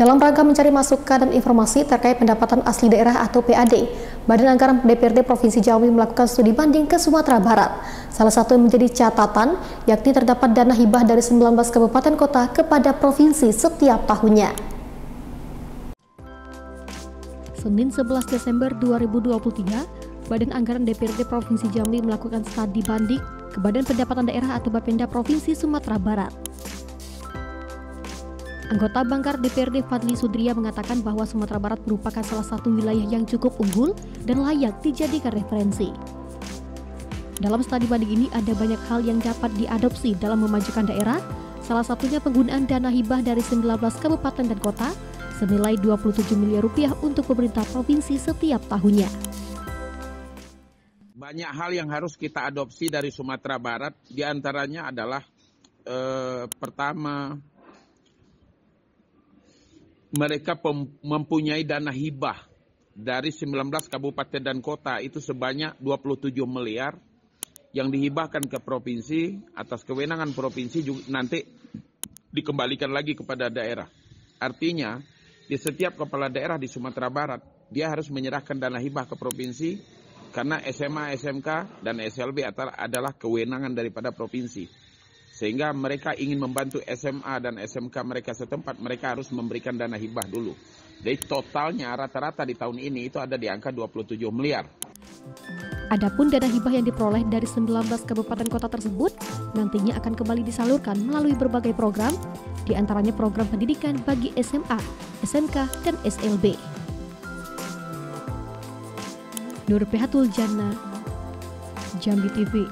Dalam rangka mencari masukan dan informasi terkait pendapatan asli daerah atau PAD, Badan Anggaran DPRD Provinsi Jambi melakukan studi banding ke Sumatera Barat. Salah satu yang menjadi catatan, yakni terdapat dana hibah dari 19 kabupaten kota kepada provinsi setiap tahunnya. Senin 11 Desember 2023, Badan Anggaran DPRD Provinsi Jambi melakukan studi banding ke Badan Pendapatan Daerah atau Bapenda Provinsi Sumatera Barat. Anggota Banggar DPRD Fadli Sudria mengatakan bahwa Sumatera Barat merupakan salah satu wilayah yang cukup unggul dan layak dijadikan referensi. Dalam studi banding ini ada banyak hal yang dapat diadopsi dalam memajukan daerah, salah satunya penggunaan dana hibah dari 19 kabupaten dan kota senilai Rp27 miliar untuk pemerintah provinsi setiap tahunnya. Banyak hal yang harus kita adopsi dari Sumatera Barat, diantaranya adalah pertama, mereka mempunyai dana hibah dari 19 kabupaten dan kota itu sebanyak 27 miliar yang dihibahkan ke provinsi atas kewenangan provinsi juga nanti dikembalikan lagi kepada daerah. Artinya di setiap kepala daerah di Sumatera Barat dia harus menyerahkan dana hibah ke provinsi karena SMA, SMK, dan SLB adalah kewenangan daripada provinsi. Sehingga mereka ingin membantu SMA dan SMK mereka setempat, mereka harus memberikan dana hibah dulu. Jadi totalnya rata-rata di tahun ini itu ada di angka 27 miliar. Adapun dana hibah yang diperoleh dari 19 kabupaten kota tersebut nantinya akan kembali disalurkan melalui berbagai program, diantaranya program pendidikan bagi SMA, SMK, dan SLB. Nur Pehatul Janna, Jambi TV.